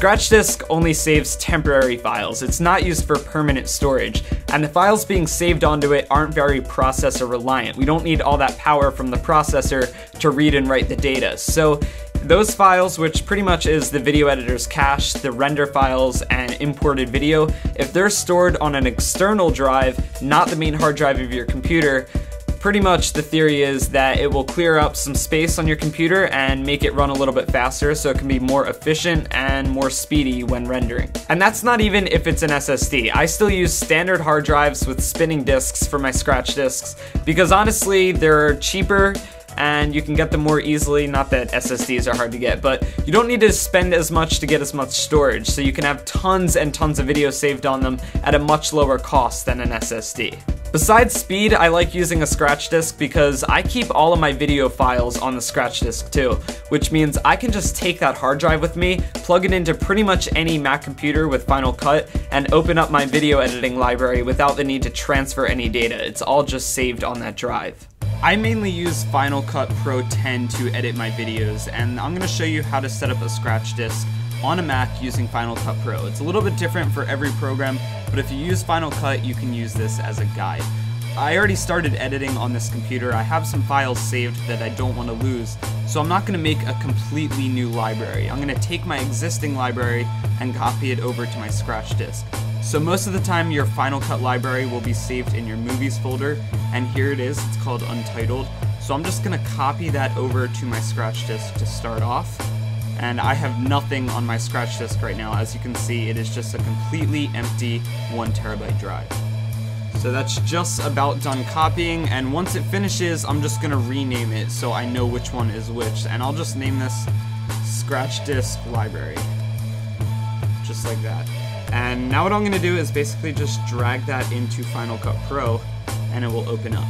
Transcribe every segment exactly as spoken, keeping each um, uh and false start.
Scratch Disk only saves temporary files. It's not used for permanent storage, and the files being saved onto it aren't very processor reliant. We don't need all that power from the processor to read and write the data. So those files, which pretty much is the video editor's cache, the render files, and imported video, if they're stored on an external drive, not the main hard drive of your computer, pretty much the theory is that it will clear up some space on your computer and make it run a little bit faster so it can be more efficient and more speedy when rendering. And that's not even if it's an S S D. I still use standard hard drives with spinning disks for my scratch disks because honestly they're cheaper and you can get them more easily. Not that S S Ds are hard to get, but you don't need to spend as much to get as much storage, so you can have tons and tons of video saved on them at a much lower cost than an S S D. Besides speed, I like using a scratch disk because I keep all of my video files on the scratch disk too, which means I can just take that hard drive with me, plug it into pretty much any Mac computer with Final Cut, and open up my video editing library without the need to transfer any data. It's all just saved on that drive. I mainly use Final Cut Pro ten to edit my videos, and I'm going to show you how to set up a scratch disk on a Mac using Final Cut Pro. It's a little bit different for every program, but if you use Final Cut, you can use this as a guide. I already started editing on this computer. I have some files saved that I don't want to lose, so I'm not going to make a completely new library. I'm going to take my existing library and copy it over to my scratch disk. So most of the time your Final Cut library will be saved in your movies folder, and here it is, it's called Untitled. So I'm just going to copy that over to my scratch disk to start off. And I have nothing on my scratch disk right now. As you can see, it is just a completely empty one terabyte drive. So that's just about done copying, and once it finishes, I'm just gonna rename it so I know which one is which. And I'll just name this Scratch Disk Library, just like that. And now what I'm gonna do is basically just drag that into Final Cut Pro, and it will open up.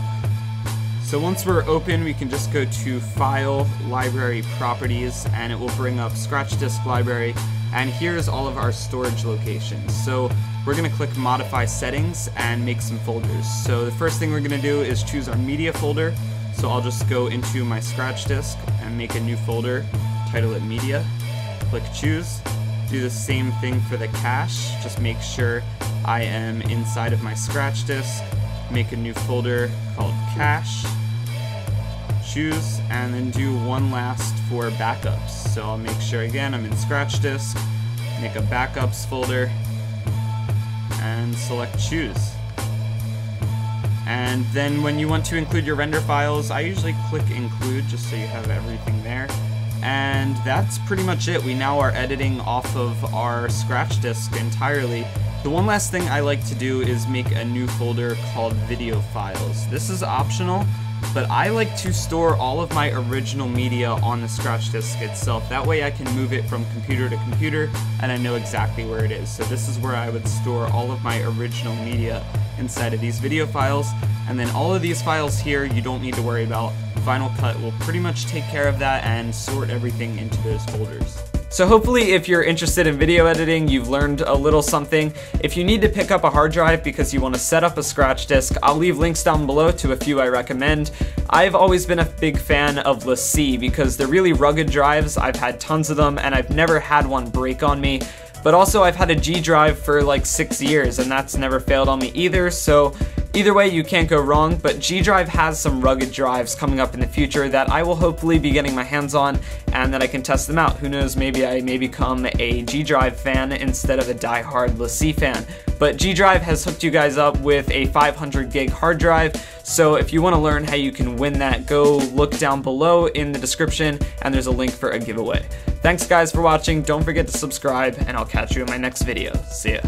So once we're open, we can just go to File, Library, Properties, and it will bring up Scratch Disk Library, and here's all of our storage locations. So we're going to click Modify Settings and make some folders. So the first thing we're going to do is choose our media folder. So I'll just go into my scratch disk and make a new folder, title it Media, click Choose. Do the same thing for the cache, just make sure I am inside of my scratch disk, make a new folder called Cache. Choose, and then do one last for backups. So I'll make sure again I'm in Scratch Disk, make a backups folder, and select Choose. And then when you want to include your render files, I usually click Include just so you have everything there. And that's pretty much it. We now are editing off of our scratch disk entirely. The one last thing I like to do is make a new folder called Video Files. This is optional, but I like to store all of my original media on the scratch disk itself. That way I can move it from computer to computer and I know exactly where it is. So this is where I would store all of my original media inside of these video files. And then all of these files here you don't need to worry about. Final Cut will pretty much take care of that and sort everything into those folders. So hopefully if you're interested in video editing, you've learned a little something. If you need to pick up a hard drive because you want to set up a scratch disk, I'll leave links down below to a few I recommend. I've always been a big fan of LaCie because they're really rugged drives. I've had tons of them and I've never had one break on me. But also I've had a G-Drive for like six years and that's never failed on me either, so either way, you can't go wrong, but G-Drive has some rugged drives coming up in the future that I will hopefully be getting my hands on and that I can test them out. Who knows, maybe I may become a G-Drive fan instead of a die-hard LaCie fan. But G-Drive has hooked you guys up with a five hundred gig hard drive, so if you want to learn how you can win that, go look down below in the description and there's a link for a giveaway. Thanks guys for watching, don't forget to subscribe, and I'll catch you in my next video. See ya.